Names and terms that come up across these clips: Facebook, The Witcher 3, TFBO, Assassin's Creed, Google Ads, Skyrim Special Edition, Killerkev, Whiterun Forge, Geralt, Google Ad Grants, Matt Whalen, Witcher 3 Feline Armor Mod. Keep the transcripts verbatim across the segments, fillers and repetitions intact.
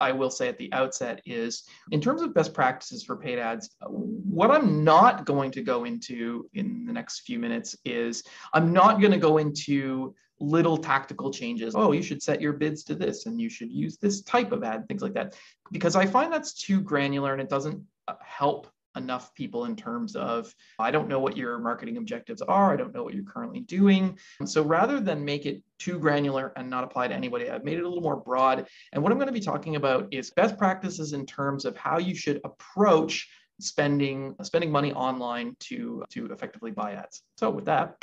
I will say at the outset is, in terms of best practices for paid ads, what I'm not going to go into in the next few minutes is I'm not going to go into little tactical changes. Oh, you should set your bids to this and you should use this type of ad, things like that, because I find that's too granular and it doesn't help enough people in terms of, I don't know what your marketing objectives are. I don't know what you're currently doing. So rather than make it too granular and not apply to anybody, I've made it a little more broad. And what I'm going to be talking about is best practices in terms of how you should approach spending, spending money online to, to effectively buy ads. So with that,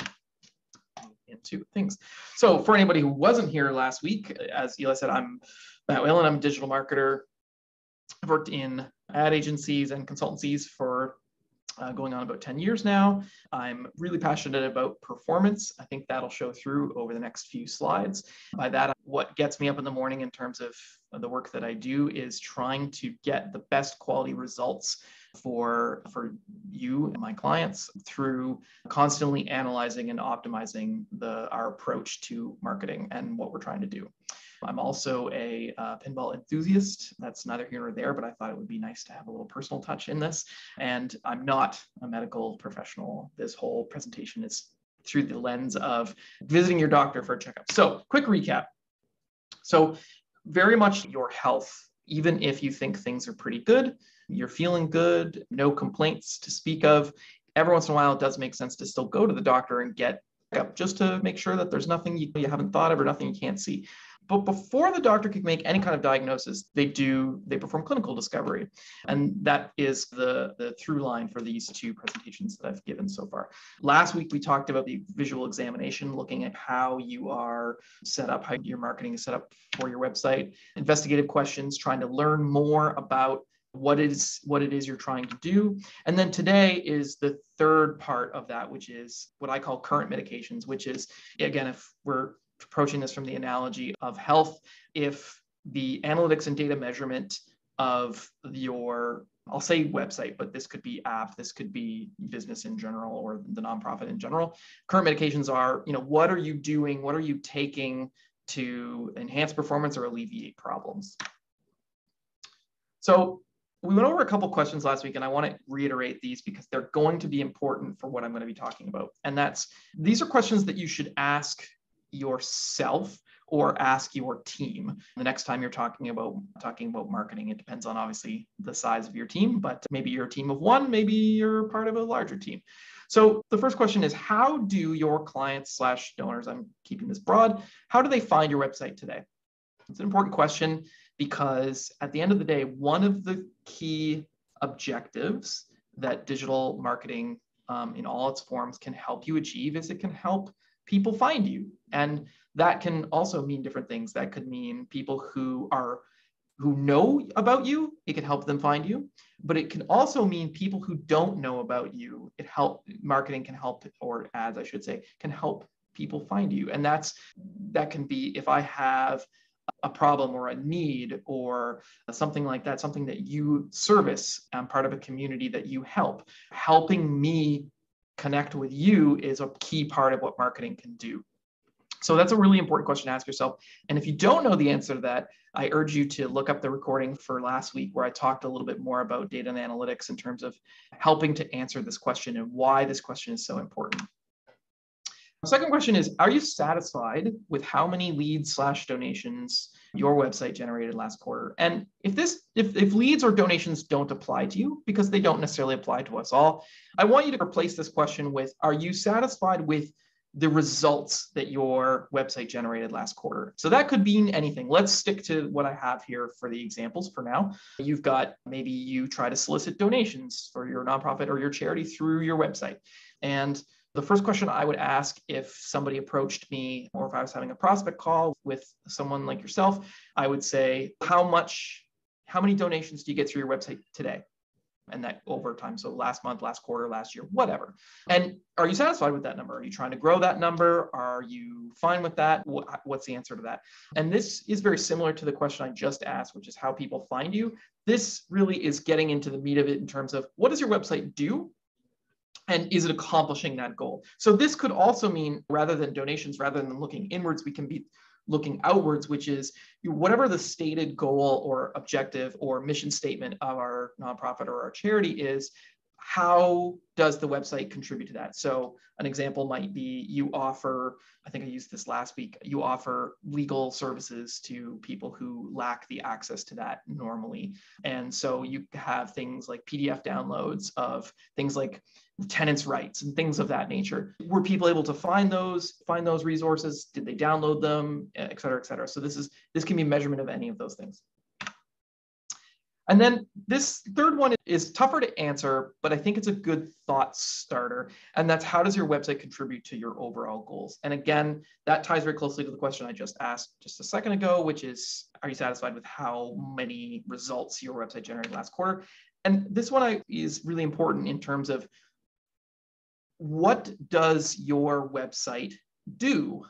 into things. So for anybody who wasn't here last week, as Eli said, I'm Matt Whalen. I'm a digital marketer. I've worked in ad agencies and consultancies for uh, going on about ten years now. I'm really passionate about performance. I think that'll show through over the next few slides. By that, what gets me up in the morning in terms of the work that I do is trying to get the best quality results for, for you and my clients through constantly analyzing and optimizing the, our approach to marketing and what we're trying to do. I'm also a uh, pinball enthusiast. That's neither here nor there, but I thought it would be nice to have a little personal touch in this. And I'm not a medical professional. This whole presentation is through the lens of visiting your doctor for a checkup. So, quick recap. So, very much your health, even if you think things are pretty good, you're feeling good, no complaints to speak of. Every once in a while, it does make sense to still go to the doctor and get checkup just to make sure that there's nothing you, you haven't thought of or nothing you can't see. But before the doctor can make any kind of diagnosis, they do, they perform clinical discovery. And that is the, the through line for these two presentations that I've given so far. Last week, we talked about the visual examination, looking at how you are set up, how your marketing is set up for your website, investigative questions, trying to learn more about what is what it is you're trying to do. And then today is the third part of that, which is what I call current medications, which is, again, if we're approaching this from the analogy of health, if the analytics and data measurement of your, I'll say website, but this could be app, this could be business in general or the nonprofit in general. Current medications are, you know, what are you doing? What are you taking to enhance performance or alleviate problems? So we went over a couple questions last week, and I want to reiterate these because they're going to be important for what I'm going to be talking about. And that's, these are questions that you should ask yourself or ask your team the next time you're talking about talking about marketing. It depends on obviously the size of your team, but maybe you're a team of one, maybe you're part of a larger team. So the first question is, how do your clients slash donors, I'm keeping this broad, how do they find your website today? It's an important question because at the end of the day, one of the key objectives that digital marketing um, in all its forms can help you achieve is it can help people find you. And that can also mean different things. That could mean people who are, who know about you, it can help them find you, but it can also mean people who don't know about you. It help, marketing can help, or ads, I should say, can help people find you. And that's, that can be if I have a problem or a need or something like that, something that you service, I'm part of a community that you help, helping me connect with you is a key part of what marketing can do. So that's a really important question to ask yourself. And if you don't know the answer to that, I urge you to look up the recording for last week where I talked a little bit more about data and analytics in terms of helping to answer this question and why this question is so important. The second question is, are you satisfied with how many leads slash donations your website generated last quarter? And if this, if, if leads or donations don't apply to you, because they don't necessarily apply to us all, I want you to replace this question with, are you satisfied with the results that your website generated last quarter? So that could mean anything. Let's stick to what I have here for the examples for now. You've got, maybe you try to solicit donations for your nonprofit or your charity through your website. And the first question I would ask if somebody approached me or if I was having a prospect call with someone like yourself, I would say, how much, how many donations do you get through your website today? And that over time, so last month, last quarter, last year, whatever. And are you satisfied with that number? Are you trying to grow that number? Are you fine with that? What's the answer to that? And this is very similar to the question I just asked, which is how people find you. This really is getting into the meat of it in terms of what does your website do? And is it accomplishing that goal? So this could also mean rather than donations, rather than looking inwards, we can be looking outwards, which is whatever the stated goal or objective or mission statement of our nonprofit or our charity is, how does the website contribute to that? So an example might be you offer, I think I used this last week, you offer legal services to people who lack the access to that normally. And so you have things like P D F downloads of things like tenants' rights and things of that nature. Were people able to find those, find those resources? Did they download them, et cetera, et cetera? So this is, this can be a measurement of any of those things. And then this third one is tougher to answer, but I think it's a good thought starter. And that's, how does your website contribute to your overall goals? And again, that ties very closely to the question I just asked just a second ago, which is, are you satisfied with how many results your website generated last quarter? And this one I, is really important in terms of, what does your website do?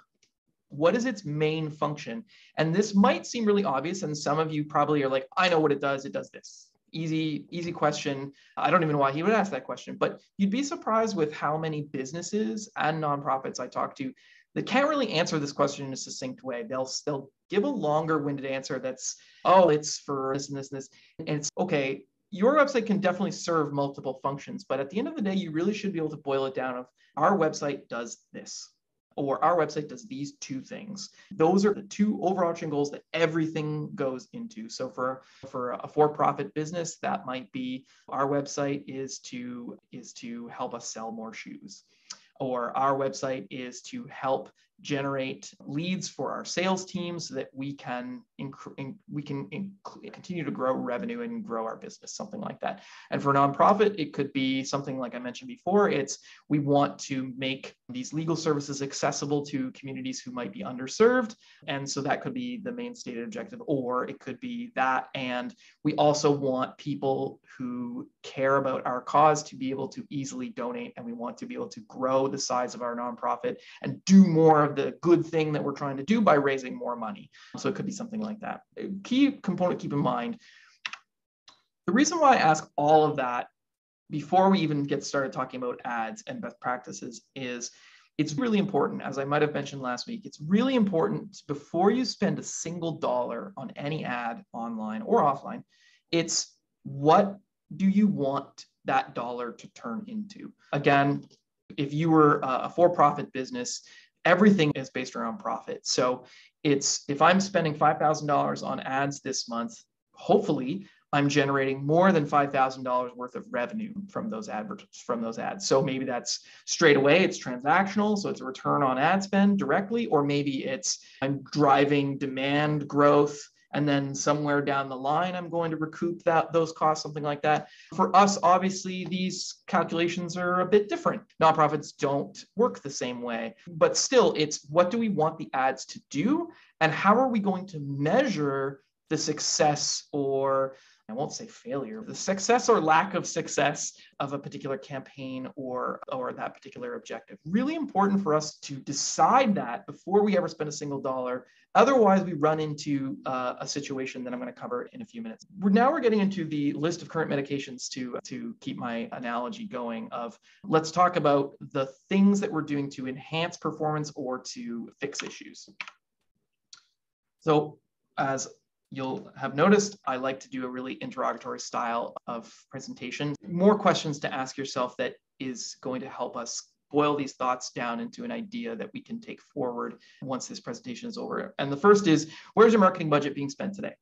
What is its main function? And this might seem really obvious, and some of you probably are like, I know what it does, it does this. Easy, easy question. I don't even know why he would ask that question, but you'd be surprised with how many businesses and nonprofits I talk to that can't really answer this question in a succinct way. They'll, they'll give a longer-winded answer that's, oh, it's for this and this and this. And it's, okay, your website can definitely serve multiple functions, but at the end of the day, you really should be able to boil it down of, our website does this, or our website does these two things. Those are the two overarching goals that everything goes into. So for, for a for-profit business, that might be, our website is to, is to help us sell more shoes, or our website is to help generate leads for our sales team so that we can we can continue to grow revenue and grow our business, something like that. And for a nonprofit, it could be something like I mentioned before. It's, we want to make these legal services accessible to communities who might be underserved. And so that could be the main stated objective, or it could be that. And we also want people who care about our cause to be able to easily donate. And we want to be able to grow the size of our nonprofit and do more of the good thing that we're trying to do by raising more money. So it could be something like that. A key component, keep in mind, the reason why I ask all of that before we even get started talking about ads and best practices is, it's really important, as I might have mentioned last week, it's really important before you spend a single dollar on any ad online or offline, it's, what do you want that dollar to turn into? Again, if you were a for-profit business, everything is based around profit. So it's, if I'm spending five thousand dollars on ads this month, hopefully I'm generating more than five thousand dollars worth of revenue from those adver- from those ads. So maybe that's straight away, it's transactional. So it's a return on ad spend directly, or maybe it's, I'm driving demand growth, and then somewhere down the line, I'm going to recoup that, those costs, something like that. For us, obviously, these calculations are a bit different. Nonprofits don't work the same way, but still, it's, what do we want the ads to do? And how are we going to measure the success, or I won't say failure, the success or lack of success of a particular campaign or, or that particular objective? Really important for us to decide that before we ever spend a single dollar. Otherwise, we run into uh, a situation that I'm going to cover in a few minutes. We're, now we're getting into the list of current medications, to, to keep my analogy going of, let's talk about the things that we're doing to enhance performance or to fix issues. So as you'll have noticed, I like to do a really interrogatory style of presentation. More questions to ask yourself that is going to help us boil these thoughts down into an idea that we can take forward once this presentation is over. And the first is, where's your marketing budget being spent today?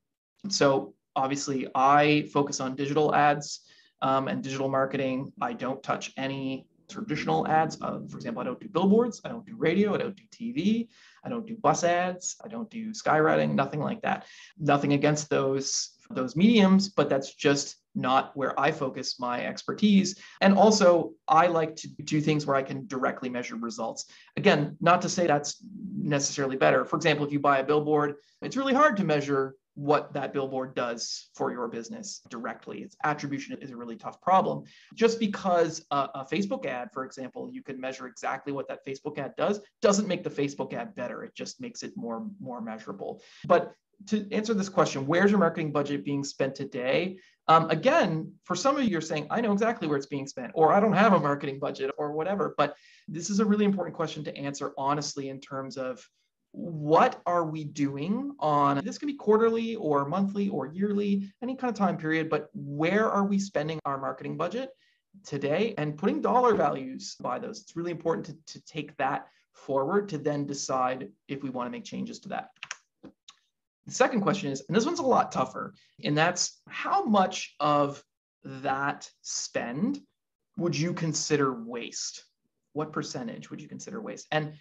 So obviously I focus on digital ads um, and digital marketing. I don't touch any traditional ads. Uh, for example, I don't do billboards, I don't do radio, I don't do T V, I don't do bus ads, I don't do skywriting, nothing like that. Nothing against those, those mediums, but that's just not where I focus my expertise. And also, I like to do things where I can directly measure results. Again, not to say that's necessarily better. For example, if you buy a billboard, it's really hard to measure what that billboard does for your business directly. Its attribution is a really tough problem. Just because a, a Facebook ad, for example, you can measure exactly what that Facebook ad does, doesn't make the Facebook ad better. It just makes it more, more measurable. But to answer this question, where's your marketing budget being spent today? Um, again, for some of you are saying, I know exactly where it's being spent, or I don't have a marketing budget or whatever, but this is a really important question to answer honestly in terms of, what are we doing on, this can be quarterly or monthly or yearly, any kind of time period, but where are we spending our marketing budget today and putting dollar values by those? It's really important to, to take that forward to then decide if we want to make changes to that. The second question is, and this one's a lot tougher, and that's how much of that spend would you consider waste? What percentage would you consider waste? And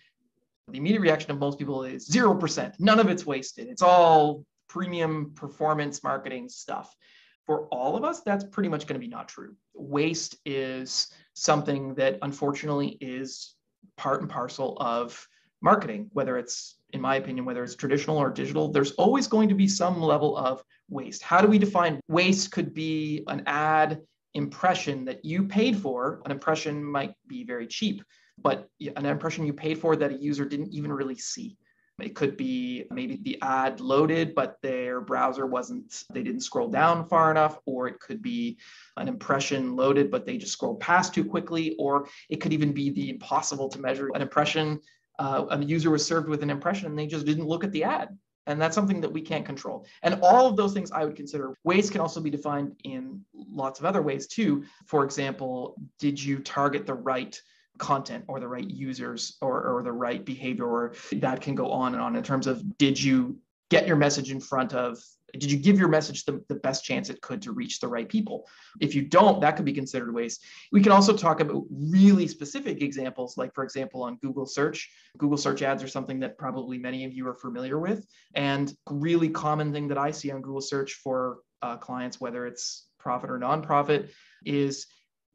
the immediate reaction of most people is zero percent. None of it's wasted. It's all premium performance marketing stuff. For all of us, that's pretty much going to be not true. Waste is something that unfortunately is part and parcel of marketing, whether it's, in my opinion, whether it's traditional or digital, there's always going to be some level of waste. How do we define waste? Could be an ad impression that you paid for. An impression might be very cheap, but an impression you paid for that a user didn't even really see. It could be maybe the ad loaded, but their browser wasn't, they didn't scroll down far enough, or it could be an impression loaded, but they just scrolled past too quickly, or it could even be the impossible to measure an impression. Uh, a user was served with an impression and they just didn't look at the ad. And that's something that we can't control. And all of those things I would consider waste can also be defined in lots of other ways too. For example, did you target the right content or the right users or, or the right behavior, or that can go on and on in terms of, did you get your message in front of, did you give your message the, the best chance it could to reach the right people? If you don't, that could be considered waste. We can also talk about really specific examples, like for example, on Google search. Google search ads are something that probably many of you are familiar with. And a really common thing that I see on Google search for uh, clients, whether it's profit or nonprofit, is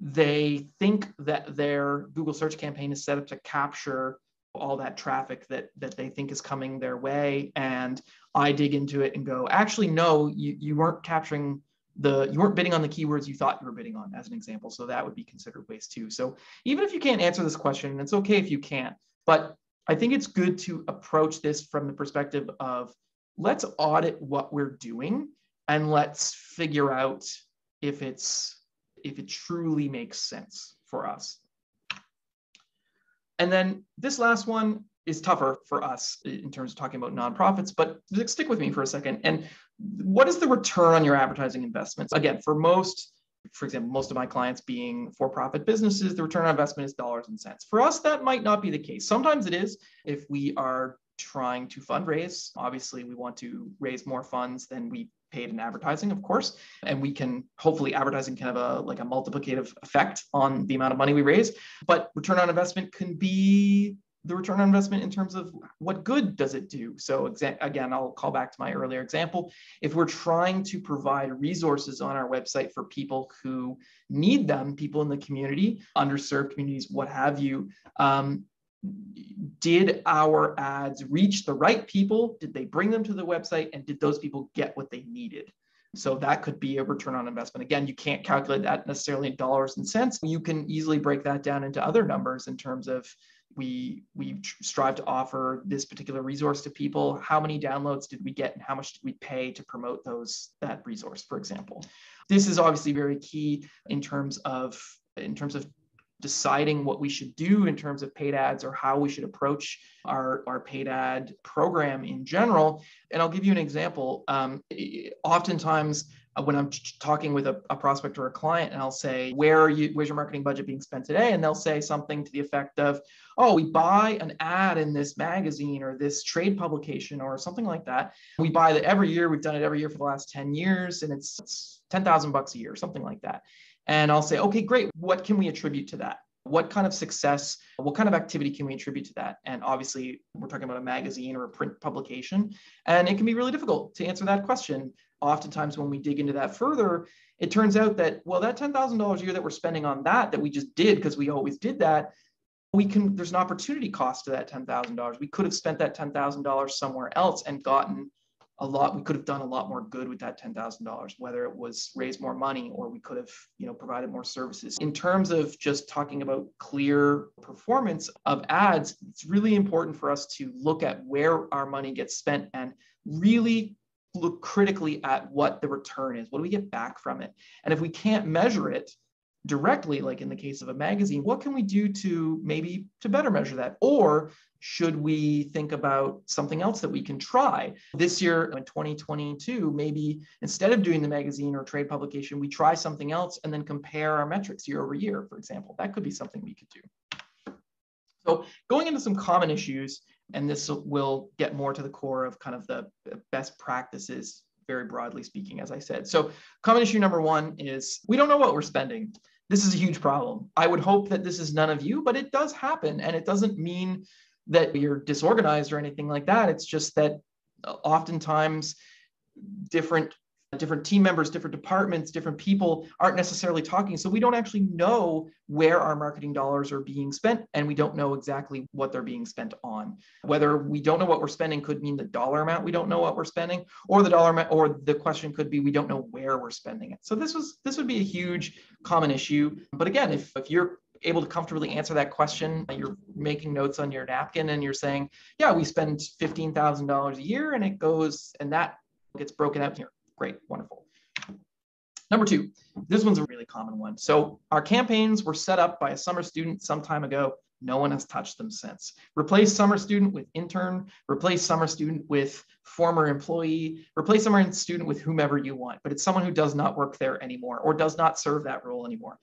they think that their Google search campaign is set up to capture all that traffic that that they think is coming their way. And I dig into it and go, actually, no, you, you weren't capturing the, you weren't bidding on the keywords you thought you were bidding on, as an example. So that would be considered waste too. So even if you can't answer this question, and it's okay if you can't, but I think it's good to approach this from the perspective of, let's audit what we're doing and let's figure out if it's, if it truly makes sense for us. And then this last one is tougher for us in terms of talking about nonprofits, but stick with me for a second. And what is the return on your advertising investments? Again, for most, for example, most of my clients being for-profit businesses, the return on investment is dollars and cents. For us, that might not be the case. Sometimes it is. If we are trying to fundraise, obviously we want to raise more funds than we paid in advertising, of course, and we can, hopefully advertising can have a like a multiplicative effect on the amount of money we raise, but return on investment can be the return on investment in terms of what good does it do. So again, I'll call back to my earlier example. If we're trying to provide resources on our website for people who need them, people in the community, underserved communities, what have you, um, did our ads reach the right people? Did they bring them to the website? And did those people get what they needed? So that could be a return on investment. Again, you can't calculate that necessarily in dollars and cents. You can easily break that down into other numbers in terms of we, we strive to offer this particular resource to people. How many downloads did we get and how much did we pay to promote those, that resource, for example? This is obviously very key in terms of, in terms of deciding what we should do in terms of paid ads or how we should approach our, our paid ad program in general. And I'll give you an example. Um, oftentimes when I'm talking with a, a prospect or a client and I'll say, where are you, where's your marketing budget being spent today? And they'll say something to the effect of, oh, we buy an ad in this magazine or this trade publication or something like that. We buy that every year. We've done it every year for the last ten years and it's, it's ten thousand bucks a year, something like that. And I'll say, okay, great. What can we attribute to that? What kind of success, what kind of activity can we attribute to that? And obviously we're talking about a magazine or a print publication, and it can be really difficult to answer that question. Oftentimes when we dig into that further, it turns out that, well, that ten thousand dollars a year that we're spending on that, that we just did because we always did that, we can, there's an opportunity cost to that ten thousand dollars. We could have spent that ten thousand dollars somewhere else and gotten a lot, we could have done a lot more good with that ten thousand dollars, whether it was raise more money or we could have, you know, provided more services. In terms of just talking about clear performance of ads, it's really important for us to look at where our money gets spent and really look critically at what the return is. What do we get back from it? And if we can't measure it, directly, like in the case of a magazine, what can we do to maybe to better measure that? Or should we think about something else that we can try? This year in twenty twenty-two, maybe instead of doing the magazine or trade publication, we try something else and then compare our metrics year over year, for example. That could be something we could do. So going into some common issues, and this will get more to the core of kind of the best practices, very broadly speaking, as I said. So common issue number one is we don't know what we're spending. This is a huge problem. I would hope that this is none of you, but it does happen. And it doesn't mean that you're disorganized or anything like that. It's just that oftentimes different, different team members, different departments, different people aren't necessarily talking. So we don't actually know where our marketing dollars are being spent, and we don't know exactly what they're being spent on. Whether we don't know what we're spending could mean the dollar amount we don't know what we're spending, or the dollar amount, or the question could be we don't know where we're spending it. So this was this would be a huge common issue. But again, if, if you're able to comfortably answer that question, you're making notes on your napkin and you're saying, yeah, we spend fifteen thousand dollars a year and it goes, and that gets broken out here. Great, wonderful. Number two, this one's a really common one. So our campaigns were set up by a summer student some time ago. No one has touched them since. Replace summer student with intern, replace summer student with former employee, replace summer student with whomever you want, but it's someone who does not work there anymore or does not serve that role anymore.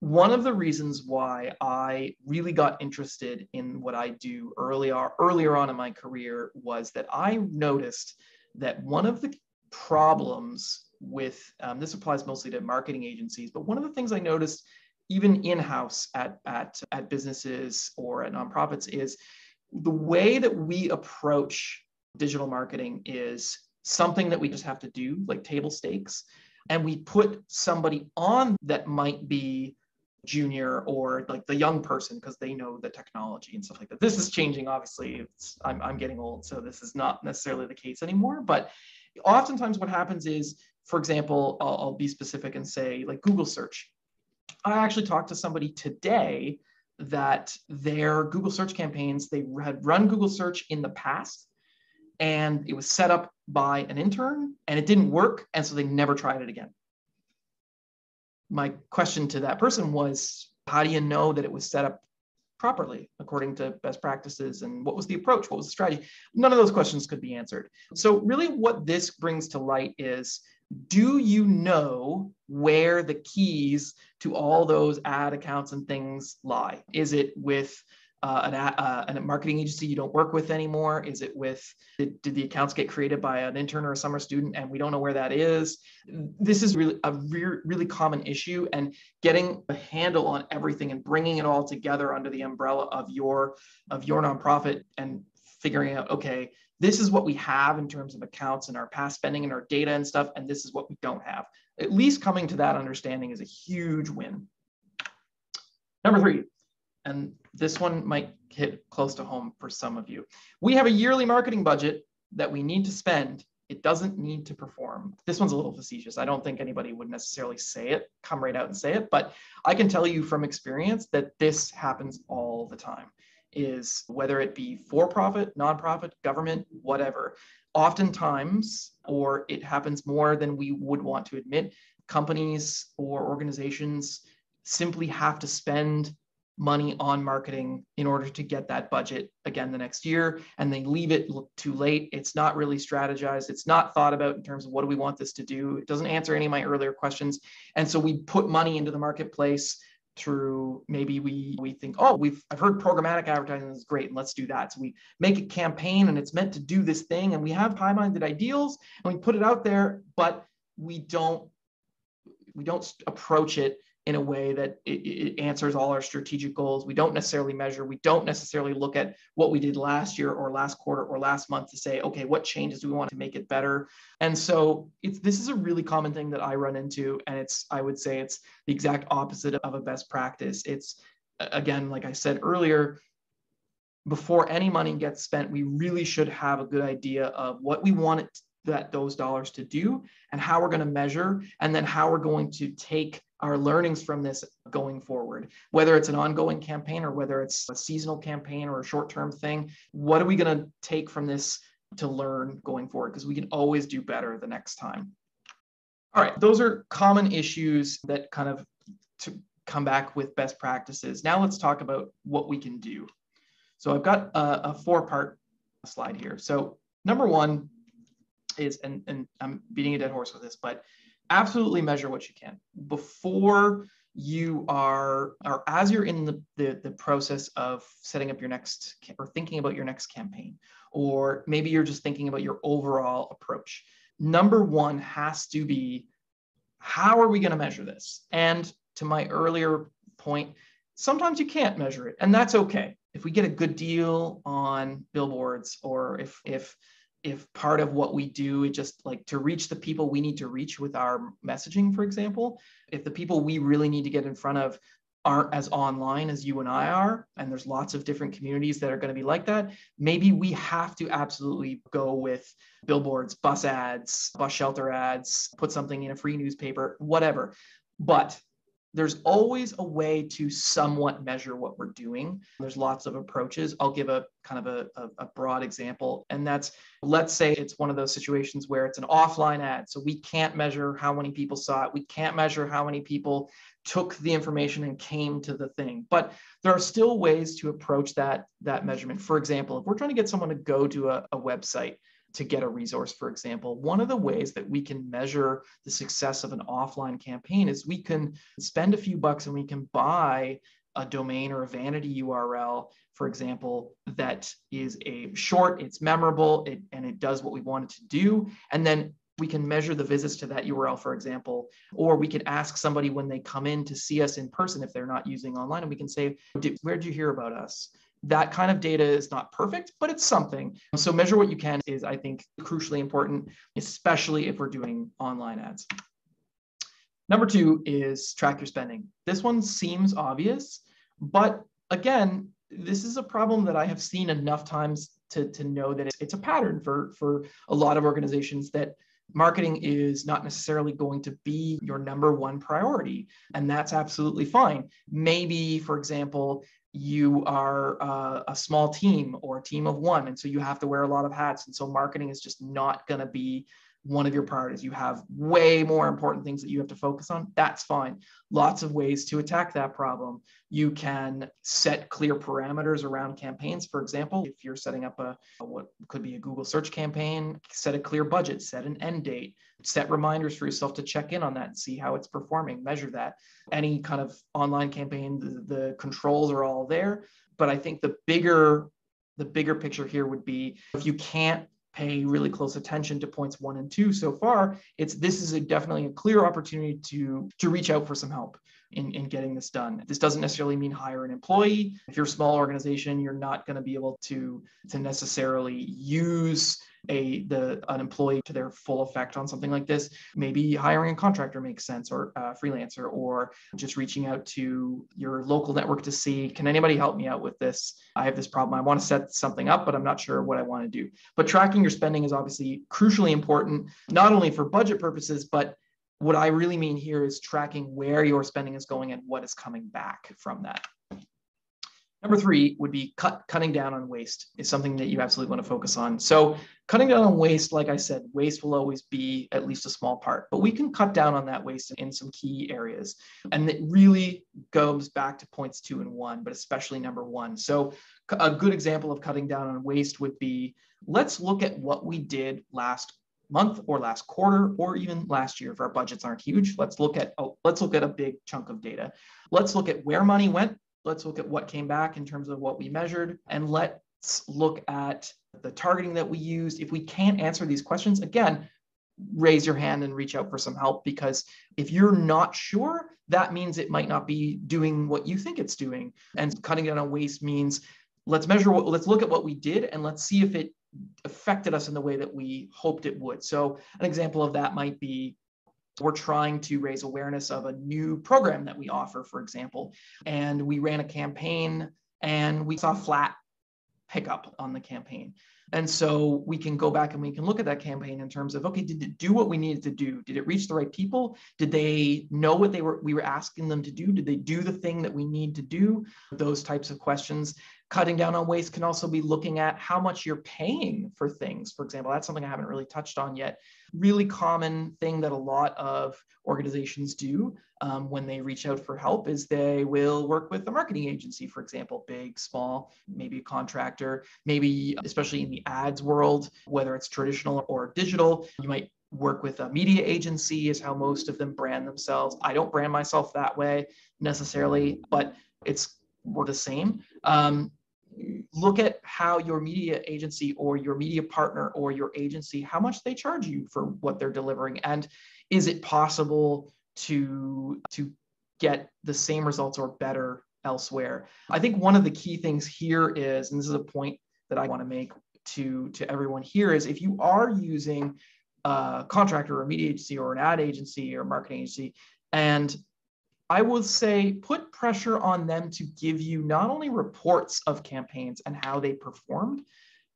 One of the reasons why I really got interested in what I do early on, earlier on in my career was that I noticed that one of the problems with, um, this applies mostly to marketing agencies, but one of the things I noticed even in-house at, at, at businesses or at nonprofits is the way that we approach digital marketing is something that we just have to do, like table stakes. And we put somebody on that might be junior or like the young person because they know the technology and stuff like that. This is changing, obviously. It's, I'm, I'm getting old, so this is not necessarily the case anymore. But oftentimes what happens is, for example, I'll, I'll be specific and say like Google search. I actually talked to somebody today that their Google search campaigns, they had run Google search in the past and it was set up by an intern and it didn't work. And so they never tried it again. My question to that person was, how do you know that it was set up properly according to best practices, and what was the approach, what was the strategy? None of those questions could be answered. So really what this brings to light is, do you know where the keys to all those ad accounts and things lie? Is it with uh, an ad, uh, a marketing agency you don't work with anymore? Is it with, did, did the accounts get created by an intern or a summer student and we don't know where that is? This is really a re- really common issue, and getting a handle on everything and bringing it all together under the umbrella of your, of your nonprofit and figuring out, okay, this is what we have in terms of accounts and our past spending and our data and stuff, and this is what we don't have. At least coming to that understanding is a huge win. Number three, and this one might hit close to home for some of you. We have a yearly marketing budget that we need to spend. It doesn't need to perform. This one's a little facetious. I don't think anybody would necessarily say it, come right out and say it, but I can tell you from experience that this happens all the time, is whether it be for-profit, nonprofit, government, whatever. Oftentimes, or it happens more than we would want to admit, companies or organizations simply have to spend money on marketing in order to get that budget again the next year, and they leave it too late. It's not really strategized. It's not thought about in terms of what do we want this to do. It doesn't answer any of my earlier questions. And so we put money into the marketplace through, maybe we we think, oh, we've I've heard programmatic advertising is great, and let's do that. So we make a campaign and it's meant to do this thing, and we have high-minded ideals and we put it out there, but we don't we don't approach it in a way that it, it answers all our strategic goals. We don't necessarily measure. We don't necessarily look at what we did last year or last quarter or last month to say, okay, what changes do we want to make it better? And so it's, this is a really common thing that I run into. And it's, I would say it's the exact opposite of a best practice. It's, again, like I said earlier, before any money gets spent, we really should have a good idea of what we want it, that those dollars to do, and how we're going to measure, and then how we're going to take our learnings from this going forward, whether it's an ongoing campaign or whether it's a seasonal campaign or a short-term thing. What are we going to take from this to learn going forward? Because we can always do better the next time. All right, those are common issues that kind of come back with best practices. Now let's talk about what we can do. So I've got a, a four-part slide here. So number one is, and, and I'm beating a dead horse with this, but absolutely measure what you can. Before you are, or as you're in the, the, the process of setting up your next, or thinking about your next campaign, or maybe you're just thinking about your overall approach, number one has to be, how are we going to measure this? And to my earlier point, sometimes you can't measure it, and that's okay. If we get a good deal on billboards, or if if if part of what we do is just like to reach the people we need to reach with our messaging, for example, if the people we really need to get in front of aren't as online as you and I are, and there's lots of different communities that are going to be like that, maybe we have to absolutely go with billboards, bus ads, bus shelter ads, put something in a free newspaper, whatever. But there's always a way to somewhat measure what we're doing. There's lots of approaches. I'll give a kind of a, a, a broad example. And that's, let's say it's one of those situations where it's an offline ad. So we can't measure how many people saw it. We can't measure how many people took the information and came to the thing. But there are still ways to approach that, that measurement. For example, if we're trying to get someone to go to a, a website to get a resource, for example, one of the ways that we can measure the success of an offline campaign is we can spend a few bucks and we can buy a domain or a vanity U R L, for example, that is a short, it's memorable, it, and it does what we want it to do. And then we can measure the visits to that U R L, for example, or we could ask somebody when they come in to see us in person if they're not using online, and we can say, where did you hear about us? That kind of data is not perfect, but it's something. So measure what you can is, I think, crucially important, especially if we're doing online ads. Number two is track your spending. This one seems obvious, but again, this is a problem that I have seen enough times to, to know that it's a pattern for, for a lot of organizations, that marketing is not necessarily going to be your number one priority. And that's absolutely fine. Maybe, for example, you are uh, a small team or a team of one, and so you have to wear a lot of hats. And so marketing is just not going to be one of your priorities. You have way more important things that you have to focus on. That's fine. Lots of ways to attack that problem. You can set clear parameters around campaigns. For example, if you're setting up a, a what could be a Google search campaign, set a clear budget, set an end date, set reminders for yourself to check in on that and see how it's performing, measure that. Any kind of online campaign, the, the controls are all there. But I think the bigger, the bigger picture here would be, if you can't pay really close attention to points one and two so far, it's this is a definitely a clear opportunity to, to reach out for some help in, in getting this done. This doesn't necessarily mean hire an employee. If you're a small organization, you're not going to be able to, to necessarily use a the an employee to their full effect on something like this. Maybe hiring a contractor makes sense, or a freelancer, or just reaching out to your local network to see, can anybody help me out with this? I have this problem. I want to set something up, but I'm not sure what I want to do. But tracking your spending is obviously crucially important, not only for budget purposes, but what I really mean here is tracking where your spending is going and what is coming back from that. Number three would be cut, cutting down on waste is something that you absolutely want to focus on. So cutting down on waste, like I said, waste will always be at least a small part, but we can cut down on that waste in some key areas. And it really goes back to points two and one, but especially number one. So a good example of cutting down on waste would be, let's look at what we did last month or last quarter or even last year. If our budgets aren't huge, let's look at, oh, let's look at a big chunk of data. Let's look at where money went. Let's look at what came back in terms of what we measured, and let's look at the targeting that we used. If we can't answer these questions, again, raise your hand and reach out for some help, because if you're not sure, that means it might not be doing what you think it's doing. And cutting down on waste means let's measure, what, let's look at what we did and let's see if it affected us in the way that we hoped it would. So an example of that might be, we're trying to raise awareness of a new program that we offer, for example, and we ran a campaign and we saw flat pickup on the campaign. And so we can go back and we can look at that campaign in terms of, okay, did it do what we needed to do? Did it reach the right people? Did they know what they were, we were asking them to do? Did they do the thing that we need to do? Those types of questions. Cutting down on waste can also be looking at how much you're paying for things. For example, that's something I haven't really touched on yet. Really common thing that a lot of organizations do um, when they reach out for help is they will work with a marketing agency, for example, big, small, maybe a contractor, maybe especially in the ads world, whether it's traditional or digital, you might work with a media agency is how most of them brand themselves. I don't brand myself that way necessarily, but it's we're the same. Um, look at how your media agency or your media partner or your agency, how much they charge you for what they're delivering. And is it possible to, to get the same results or better elsewhere? I think one of the key things here is, and this is a point that I want to make to, to everyone here, is if you are using a contractor or a media agency or an ad agency or marketing agency, and I would say put pressure on them to give you not only reports of campaigns and how they performed,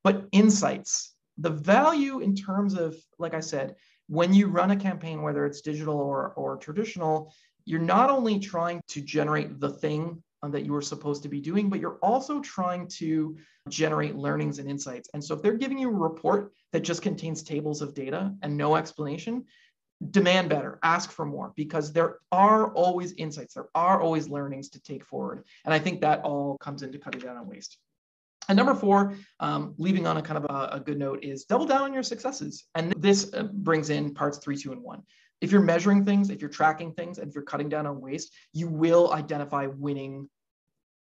but insights. The value in terms of, like I said, when you run a campaign, whether it's digital or, or traditional, you're not only trying to generate the thing that you were supposed to be doing, but you're also trying to generate learnings and insights. And so if they're giving you a report that just contains tables of data and no explanation, demand better, ask for more, because there are always insights, there are always learnings to take forward. And I think that all comes into cutting down on waste. And number four, um, leaving on a kind of a, a good note, is double down on your successes. And this uh, brings in parts three, two, and one. If you're measuring things, if you're tracking things, and if you're cutting down on waste, you will identify winning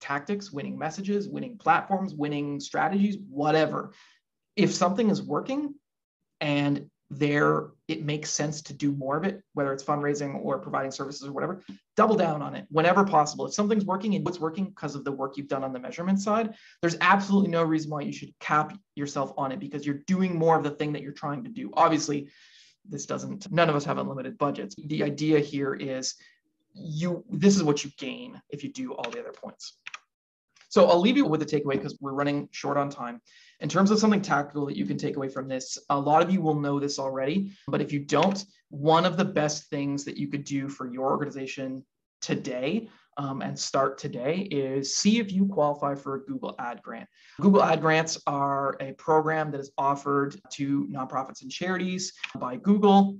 tactics, winning messages, winning platforms, winning strategies, whatever. If something is working and there, it makes sense to do more of it, whether it's fundraising or providing services or whatever, double down on it whenever possible. If something's working and it's working because of the work you've done on the measurement side, there's absolutely no reason why you should cap yourself on it, because you're doing more of the thing that you're trying to do. Obviously, this doesn't, none of us have unlimited budgets. The idea here is you, this is what you gain if you do all the other points. So I'll leave you with a takeaway because we're running short on time. In terms of something tactical that you can take away from this, a lot of you will know this already, but if you don't, one of the best things that you could do for your organization today um, and start today is see if you qualify for a Google Ad Grant. Google Ad Grants are a program that is offered to nonprofits and charities by Google.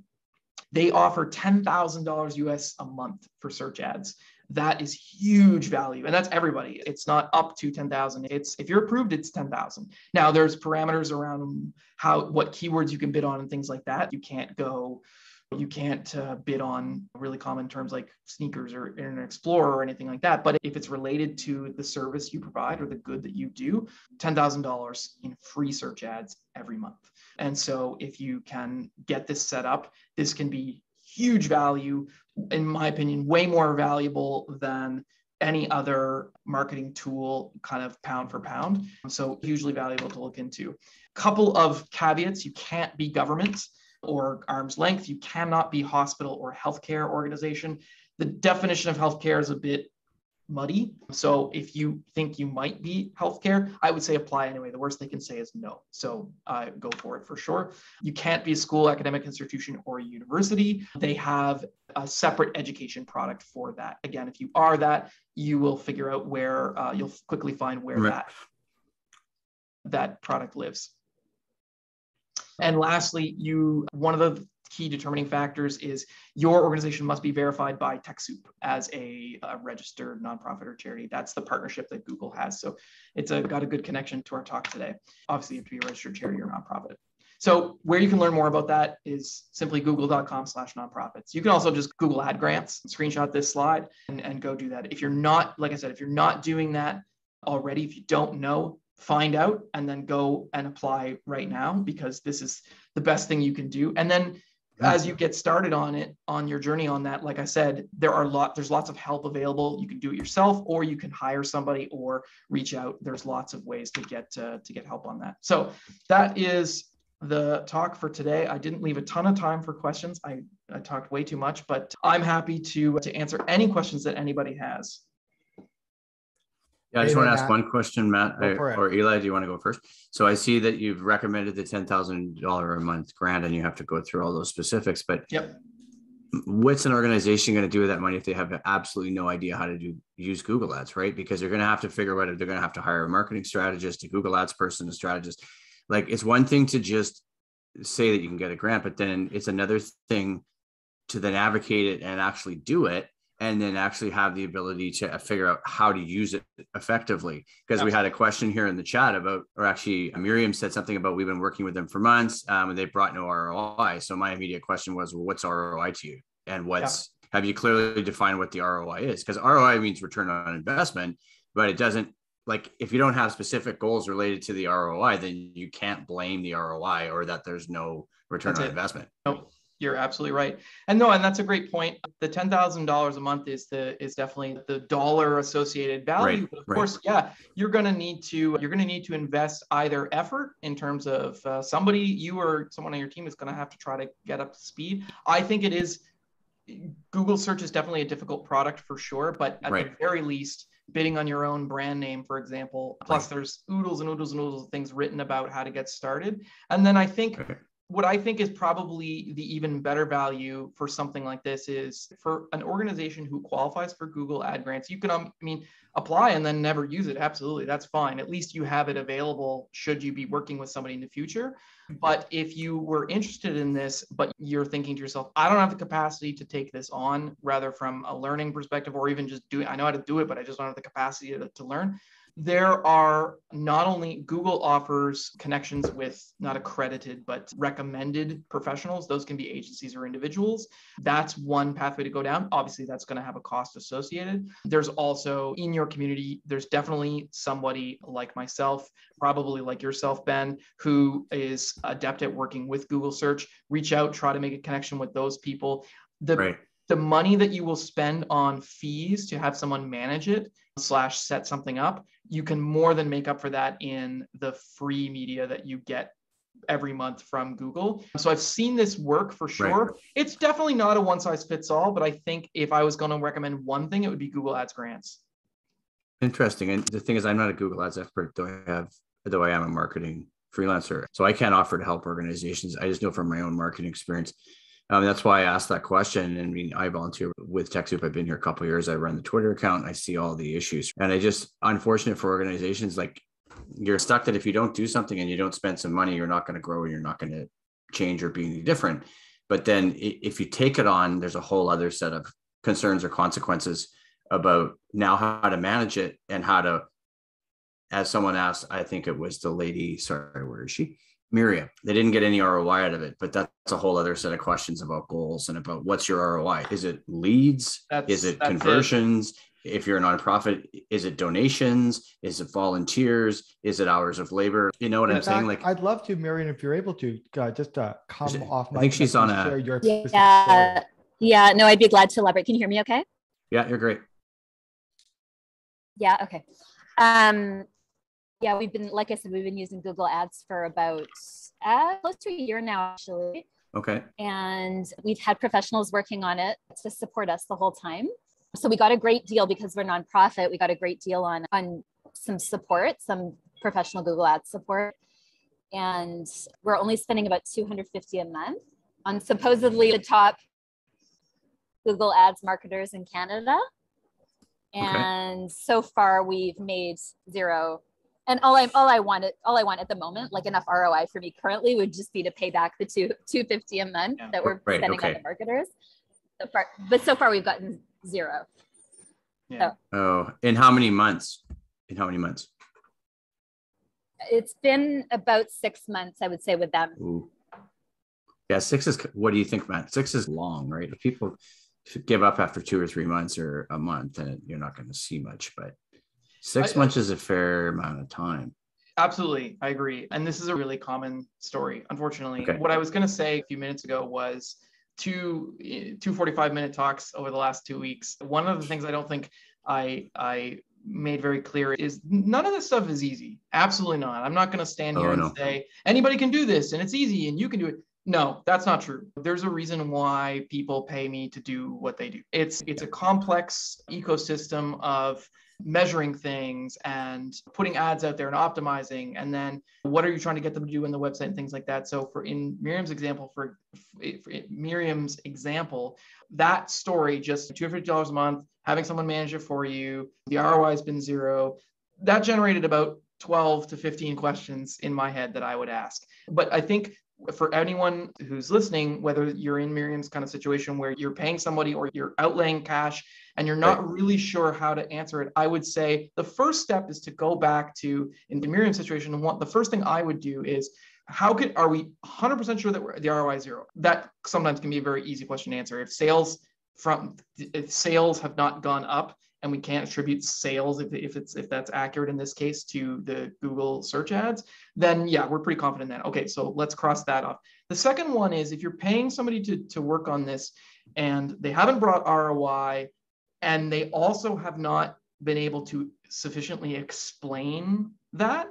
They offer ten thousand dollars U S a month for search ads. That is huge value. And that's everybody. It's not up to ten thousand. It's, if you're approved, it's ten thousand. Now there's parameters around how, what keywords you can bid on and things like that. You can't go, you can't uh, bid on really common terms like sneakers or Internet Explorer or anything like that. But if it's related to the service you provide or the good that you do, ten thousand dollars in free search ads every month. And so if you can get this set up, this can be huge value, in my opinion, way more valuable than any other marketing tool, kind of pound for pound. So hugely valuable to look into. Couple of caveats. You can't be government or arm's length. You cannot be hospital or healthcare organization. The definition of healthcare is a bit muddy. So if you think you might be healthcare, I would say apply anyway. The worst they can say is no. So uh, go for it for sure. You can't be a school, academic institution, or a university. They have a separate education product for that. Again, if you are that, you will figure out where, uh, you'll quickly find where right. that, that product lives. And lastly, you, one of the key determining factors is your organization must be verified by TechSoup as a, a registered nonprofit or charity. That's the partnership that Google has. So it's a, got a good connection to our talk today. Obviously, you have to be a registered charity or nonprofit. So where you can learn more about that is simply google.com slash nonprofits. You can also just Google Ad Grants, screenshot this slide, and, and go do that. If you're not, like I said, if you're not doing that already, if you don't know, find out and then go and apply right now, because this is the best thing you can do. And then as you get started on it, on your journey on that, like I said, there are lot, there's lots of help available. You can do it yourself, or you can hire somebody, or reach out. There's lots of ways to get uh, to get help on that. So that is the talk for today. I didn't leave a ton of time for questions. I, I talked way too much, but I'm happy to to answer any questions that anybody has. Yeah, I just want to ask one question, Matt, or Eli, do you want to go first? So I see that you've recommended the ten thousand dollars a month grant and you have to go through all those specifics, but yep. What's an organization going to do with that money if they have absolutely no idea how to do use Google Ads, right? Because they're going to have to figure out if they're going to have to hire a marketing strategist, a Google Ads person, a strategist. Like, it's one thing to just say that you can get a grant, but then it's another thing to then advocate it and actually do it, and then actually have the ability to figure out how to use it effectively. Because we had a question here in the chat about, or actually Miriam said something about, we've been working with them for months um, and they brought no R O I. So my immediate question was, well, what's R O I to you? And what's, yeah. have you clearly defined what the R O I is? Because R O I means return on investment, but it doesn't, like, if you don't have specific goals related to the R O I, then you can't blame the R O I or that there's no return on investment. Nope. You're absolutely right. And no, and that's a great point. The ten thousand dollars a month is the is definitely the dollar associated value. Right, but of right. course, yeah, you're going to need to you're going to need to invest either effort in terms of uh, somebody, you or someone on your team is going to have to try to get up to speed. I think it is Google search is definitely a difficult product for sure, but at right. the very least, bidding on your own brand name, for example, plus right. there's oodles and oodles and oodles of things written about how to get started. And then I think okay. what I think is probably the even better value for something like this is for an organization who qualifies for Google Ad Grants. You can, um, I mean, apply and then never use it. Absolutely. That's fine. At least you have it available should you be working with somebody in the future. But if you were interested in this, but you're thinking to yourself, I don't have the capacity to take this on, rather from a learning perspective, or even just do it. I know how to do it, but I just don't have the capacity to, to learn. There are not only Google offers connections with not accredited, but recommended professionals. Those can be agencies or individuals. That's one pathway to go down. Obviously, that's going to have a cost associated. There's also in your community, there's definitely somebody like myself, probably like yourself, Ben, who is adept at working with Google search. Reach out, try to make a connection with those people. The right. The money that you will spend on fees to have someone manage it slash set something up, you can more than make up for that in the free media that you get every month from Google. So I've seen this work for sure. Right. It's definitely not a one size fits all, but I think if I was going to recommend one thing, it would be Google Ads grants. Interesting. And the thing is, I'm not a Google Ads expert, though I have, though I am a marketing freelancer. So I can't offer to help organizations. I just know from my own marketing experience. Um, that's why I asked that question. I mean, I volunteer with TechSoup. I've been here a couple of years. I run the Twitter account. I see all the issues. And I just, unfortunate for organizations, like, you're stuck that if you don't do something and you don't spend some money, you're not going to grow, you're not going to change or be any different. But then if you take it on, there's a whole other set of concerns or consequences about now how to manage it and how to, as someone asked, I think it was the lady, sorry, where is she? Miriam, they didn't get any R O I out of it, but that's a whole other set of questions about goals and about what's your R O I. Is it leads? That's, is it conversions? It. If you're a nonprofit, is it donations? Is it volunteers? Is it hours of labor? You know what In I'm fact, saying? Like, I'd love to, Miriam, if you're able to uh, just uh, come it, off. I think she's on a. Your yeah, yeah. No, I'd be glad to elaborate. Can you hear me? Okay. Yeah, you're great. Yeah. Okay. Um. Yeah, we've been, like I said, we've been using Google Ads for about uh, close to a year now, actually. Okay. And we've had professionals working on it to support us the whole time. So we got a great deal because we're nonprofit. We got a great deal on, on some support, some professional Google Ads support. And we're only spending about two hundred fifty dollars a month on supposedly the top Google Ads marketers in Canada. And okay. so far we've made zero. And all I all I want it all I want at the moment, like, enough R O I for me currently would just be to pay back the two two fifty a month yeah. that we're right, spending okay. on the marketers. So far, but so far we've gotten zero. Yeah. So, oh, in how many months? In how many months? It's been about six months, I would say, with them. Ooh. Yeah, six is. What do you think, Matt? Six is long, right? If people give up after two or three months or a month, and you're not going to see much, but. Six I, months is a fair amount of time. Absolutely. I agree. And this is a really common story, unfortunately. Okay. What I was going to say a few minutes ago was two forty-five minute talks over the last two weeks. One of the things I don't think I, I made very clear is none of this stuff is easy. Absolutely not. I'm not going to stand here oh, and no. say, anybody can do this and it's easy and you can do it. No, that's not true. There's a reason why people pay me to do what they do. It's, it's a complex ecosystem of measuring things and putting ads out there and optimizing. And then what are you trying to get them to do in the website and things like that. So for in Miriam's example, for, for Miriam's example, that story, just two hundred fifty dollars a month, having someone manage it for you, the R O I has been zero, that generated about twelve to fifteen questions in my head that I would ask. But I think for anyone who's listening, whether you're in Miriam's kind of situation where you're paying somebody or you're outlaying cash and you're not really sure how to answer it, I would say the first step is to go back to, in the Miriam situation, and what the first thing I would do is, how could, are we one hundred percent sure that we're, the R O I is zero? That sometimes can be a very easy question to answer. If sales from, if sales have not gone up, and we can't attribute sales, if, if it's if that's accurate in this case, to the Google search ads, then yeah, we're pretty confident in that. Okay, so let's cross that off. The second one is, if you're paying somebody to, to work on this and they haven't brought R O I and they also have not been able to sufficiently explain that,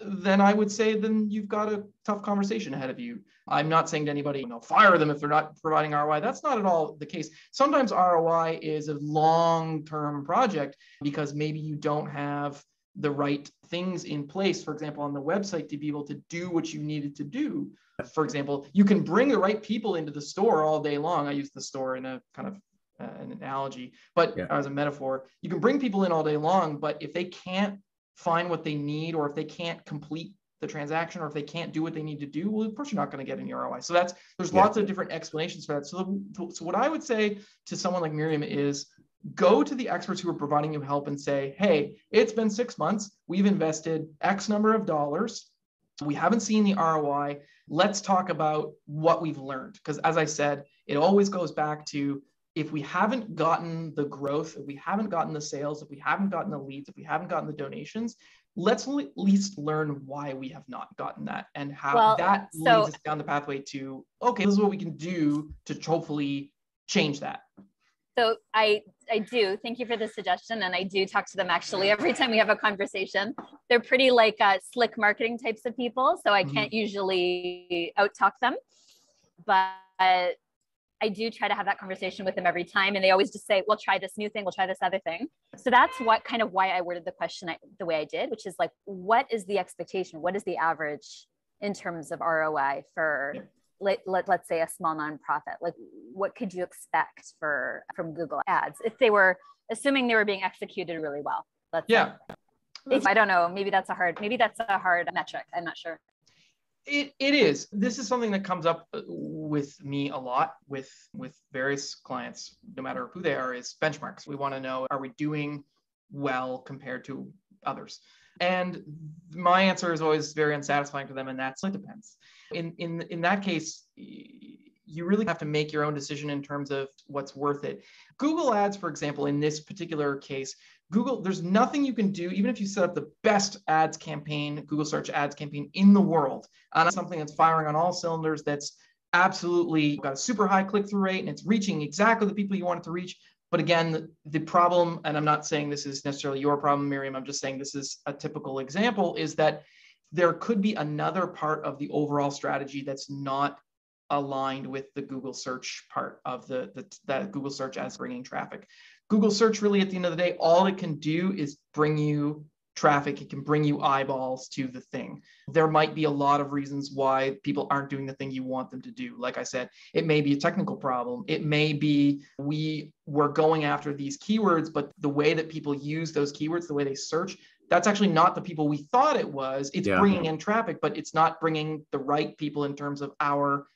then I would say then you've got a tough conversation ahead of you. I'm not saying to anybody, you know, fire them if they're not providing R O I. That's not at all the case. Sometimes R O I is a long-term project because maybe you don't have the right things in place, for example, on the website to be able to do what you needed to do. For example, you can bring the right people into the store all day long. I use the store in a kind of uh, an analogy, but yeah. as a metaphor, you can bring people in all day long, but if they can't find what they need, or if they can't complete the transaction, or if they can't do what they need to do, well, of course you're not going to get any R O I. So that's, there's yeah. lots of different explanations for that. So, the, so what I would say to someone like Miriam is, go to the experts who are providing you help and say, hey, it's been six months. We've invested X number of dollars. We haven't seen the R O I. Let's talk about what we've learned. Because as I said, it always goes back to, if we haven't gotten the growth, if we haven't gotten the sales, if we haven't gotten the leads, if we haven't gotten the donations, let's at least learn why we have not gotten that and how well, that so, leads us down the pathway to, okay, this is what we can do to hopefully change that. So I, I do. Thank you for the suggestion. And I do talk to them actually every time we have a conversation. They're pretty like uh, slick marketing types of people. So I mm-hmm. can't usually out talk them, but uh, I do try to have that conversation with them every time. And they always just say, we'll try this new thing. We'll try this other thing. So that's what kind of why I worded the question I, the way I did, which is like, what is the expectation? What is the average in terms of R O I for, yeah. let, let, let's say a small nonprofit? Like, what could you expect for from Google ads if they were, assuming they were being executed really well? Let's yeah. If, I don't know, maybe that's a hard, maybe that's a hard metric. I'm not sure. It, it is. This is something that comes up with me a lot with, with various clients, no matter who they are, is benchmarks. We want to know, are we doing well compared to others? And my answer is always very unsatisfying to them. And that's, it depends. In, in, in that case, you really have to make your own decision in terms of what's worth it. Google ads, for example, in this particular case, Google, there's nothing you can do, even if you set up the best ads campaign, Google search ads campaign in the world, on something that's firing on all cylinders, that's absolutely got a super high click-through rate, and it's reaching exactly the people you want it to reach. But again, the, the problem, and I'm not saying this is necessarily your problem, Miriam, I'm just saying this is a typical example, is that there could be another part of the overall strategy that's not aligned with the Google search part of the, the that Google search ads bringing traffic. Google search really, at the end of the day, all it can do is bring you traffic. It can bring you eyeballs to the thing. There might be a lot of reasons why people aren't doing the thing you want them to do. Like I said, it may be a technical problem. It may be we were going after these keywords, but the way that people use those keywords, the way they search, that's actually not the people we thought it was. It's yeah. bringing in traffic, but it's not bringing the right people in terms of our,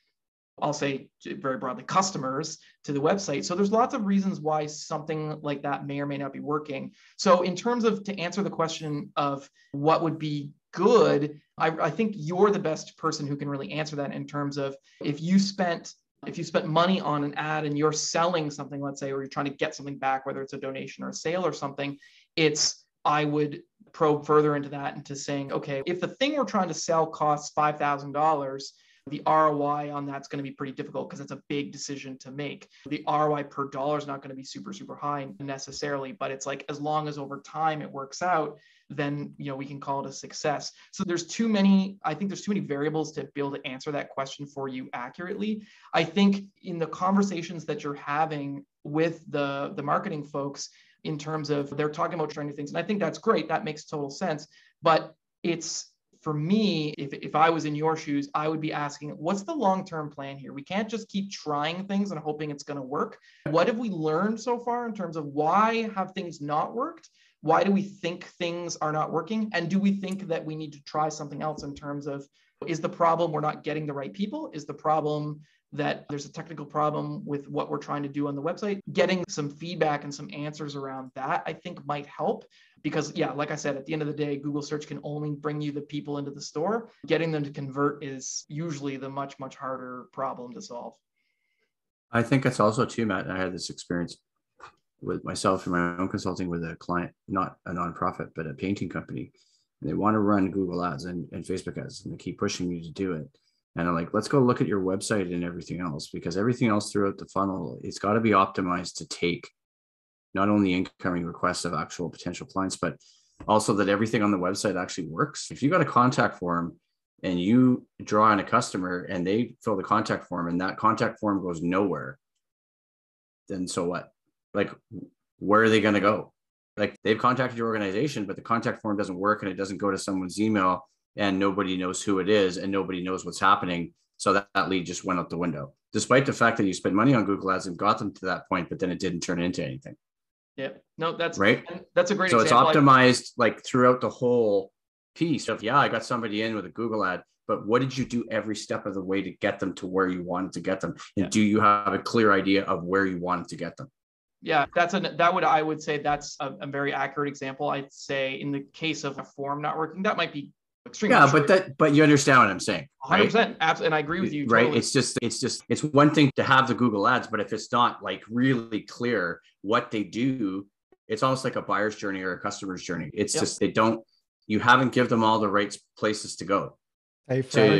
I'll say very broadly, customers to the website. So there's lots of reasons why something like that may or may not be working. So in terms of, to answer the question of what would be good, I, I think you're the best person who can really answer that in terms of if you spent if you spent money on an ad and you're selling something, let's say, or you're trying to get something back, whether it's a donation or a sale or something, it's, I would probe further into that, into saying, okay, if the thing we're trying to sell costs five thousand dollars, the R O I on that's going to be pretty difficult because it's a big decision to make. The R O I per dollar is not going to be super, super high necessarily, but it's like, as long as over time it works out, then, you know, we can call it a success. So there's too many, I think there's too many variables to be able to answer that question for you accurately. I think in the conversations that you're having with the, the marketing folks, in terms of they're talking about trying new things. And I think that's great. That makes total sense. But it's, for me, if, if I was in your shoes, I would be asking, what's the long-term plan here? We can't just keep trying things and hoping it's going to work. What have we learned so far in terms of why have things not worked? Why do we think things are not working? And do we think that we need to try something else in terms of, is the problem we're not getting the right people? Is the problem that there's a technical problem with what we're trying to do on the website? Getting some feedback and some answers around that, I think, might help. Because yeah, like I said, at the end of the day, Google search can only bring you the people into the store. Getting them to convert is usually the much, much harder problem to solve. I think it's also too, Matt, I had this experience with myself in my own consulting with a client, not a nonprofit, but a painting company. And they want to run Google ads and, and Facebook ads, and they keep pushing you to do it. And I'm like, let's go look at your website and everything else, because everything else throughout the funnel, it's got to be optimized to take not only incoming requests of actual potential clients, but also that everything on the website actually works. If you got a contact form and you draw in a customer and they fill the contact form and that contact form goes nowhere, then so what? Like, where are they going to go? Like, they've contacted your organization, but the contact form doesn't work and it doesn't go to someone's email and nobody knows who it is and nobody knows what's happening. So that, that lead just went out the window, despite the fact that you spent money on Google Ads and got them to that point, but then it didn't turn into anything. Yeah, no, that's right. That's a great so example. It's optimized like throughout the whole piece of, yeah, I got somebody in with a Google ad, but what did you do every step of the way to get them to where you wanted to get them? And yeah. Do you have a clear idea of where you wanted to get them? Yeah, that's an, that would, I would say that's a, a very accurate example. I'd say in the case of a form not working, that might be extremely Yeah, but that, but you understand what I'm saying. Right? one hundred percent. Absolutely. And I agree with you. Right. Totally. It's just, it's just, it's one thing to have the Google ads, but if it's not like really clear what they do, it's almost like a buyer's journey or a customer's journey. It's yep. just, they don't, you haven't given them all the right places to go. I so